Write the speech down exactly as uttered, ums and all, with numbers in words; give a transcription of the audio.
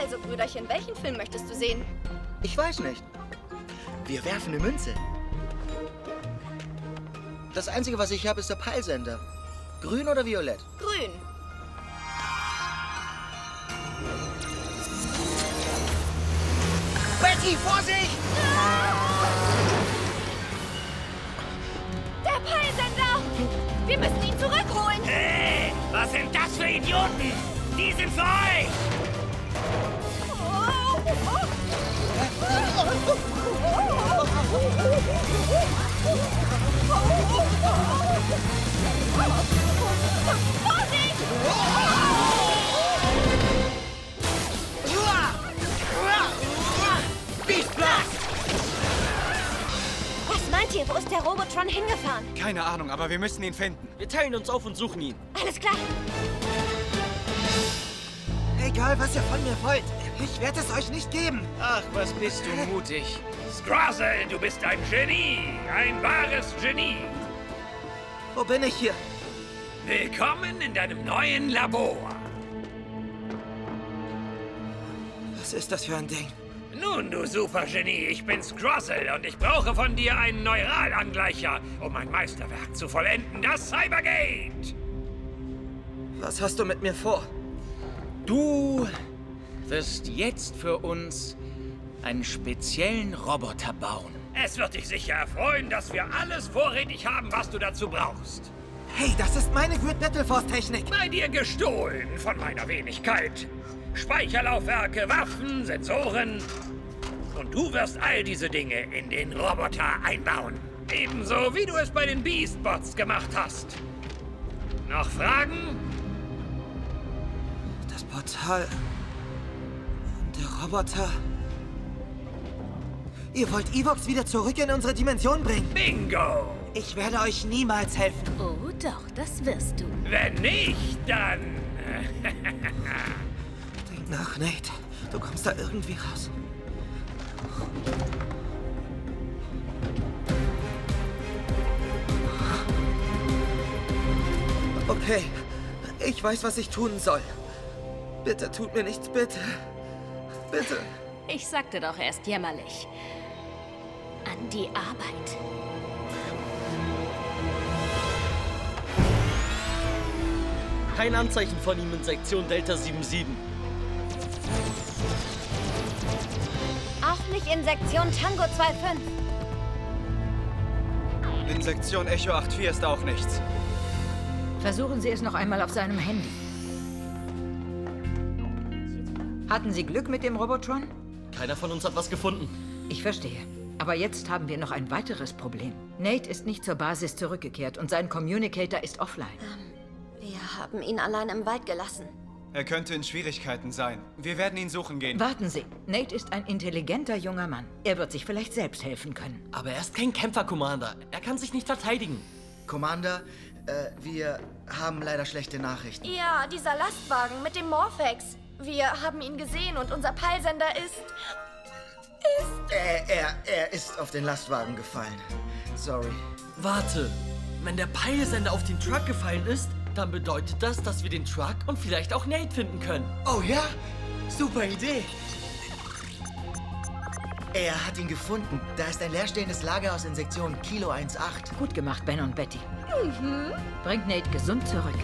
Also, Brüderchen, welchen Film möchtest du sehen? Ich weiß nicht. Wir werfen eine Münze. Das Einzige, was ich habe, ist der Peilsender. Grün oder violett? Grün. Betty, Vorsicht! Der Peilsender! Wir müssen ihn zurückholen! Hey, was sind das für Idioten? Die sind für euch! Oh, oh. Was meint ihr? Wo ist der Robotron hingefahren? Keine Ahnung, aber wir müssen ihn finden. Wir teilen uns auf und suchen ihn. Alles klar. Egal, was ihr von mir wollt. Ich werde es euch nicht geben. Ach, was bist du mutig. Scrozzle, du bist ein Genie. Ein wahres Genie. Wo bin ich hier? Willkommen in deinem neuen Labor. Was ist das für ein Ding? Nun, du Supergenie, ich bin Scrozzle und ich brauche von dir einen Neuralangleicher, um mein Meisterwerk zu vollenden, das Cybergate. Was hast du mit mir vor? Du wirst jetzt für uns einen speziellen Roboter bauen. Es wird dich sicher erfreuen, dass wir alles vorrätig haben, was du dazu brauchst. Hey, das ist meine Grid-Metalforce-Technik. Bei dir gestohlen von meiner Wenigkeit. Speicherlaufwerke, Waffen, Sensoren. Und du wirst all diese Dinge in den Roboter einbauen. Ebenso wie du es bei den Beastbots gemacht hast. Noch Fragen? Das Portal... Der Roboter... Ihr wollt Evox wieder zurück in unsere Dimension bringen? Bingo! Ich werde euch niemals helfen. Oh doch, das wirst du. Wenn nicht, dann... Denk nach, Nate. Du kommst da irgendwie raus. Okay, ich weiß, was ich tun soll. Bitte tut mir nichts, bitte. Bitte. Ich sagte doch erst jämmerlich. An die Arbeit. Kein Anzeichen von ihm in Sektion Delta sieben sieben. Auch nicht in Sektion Tango zwei fünf. In Sektion Echo acht vier ist auch nichts. Versuchen Sie es noch einmal auf seinem Handy. Hatten Sie Glück mit dem Robotron? Keiner von uns hat was gefunden. Ich verstehe. Aber jetzt haben wir noch ein weiteres Problem. Nate ist nicht zur Basis zurückgekehrt und sein Communicator ist offline. Ähm, wir haben ihn allein im Wald gelassen. Er könnte in Schwierigkeiten sein. Wir werden ihn suchen gehen. Warten Sie. Nate ist ein intelligenter junger Mann. Er wird sich vielleicht selbst helfen können. Aber er ist kein Kämpfer, Commander. Er kann sich nicht verteidigen. Commander, äh, wir haben leider schlechte Nachrichten. Ja, dieser Lastwagen mit dem Morphax. Wir haben ihn gesehen und unser Peilsender ist... ist... Er, er, er ist auf den Lastwagen gefallen. Sorry. Warte. Wenn der Peilsender auf den Truck gefallen ist, dann bedeutet das, dass wir den Truck und vielleicht auch Nate finden können. Oh ja? Super Idee. Er hat ihn gefunden. Da ist ein leerstehendes Lagerhaus in Sektion Kilo achtzehn. Gut gemacht, Ben und Betty. Mhm. Bringt Nate gesund zurück.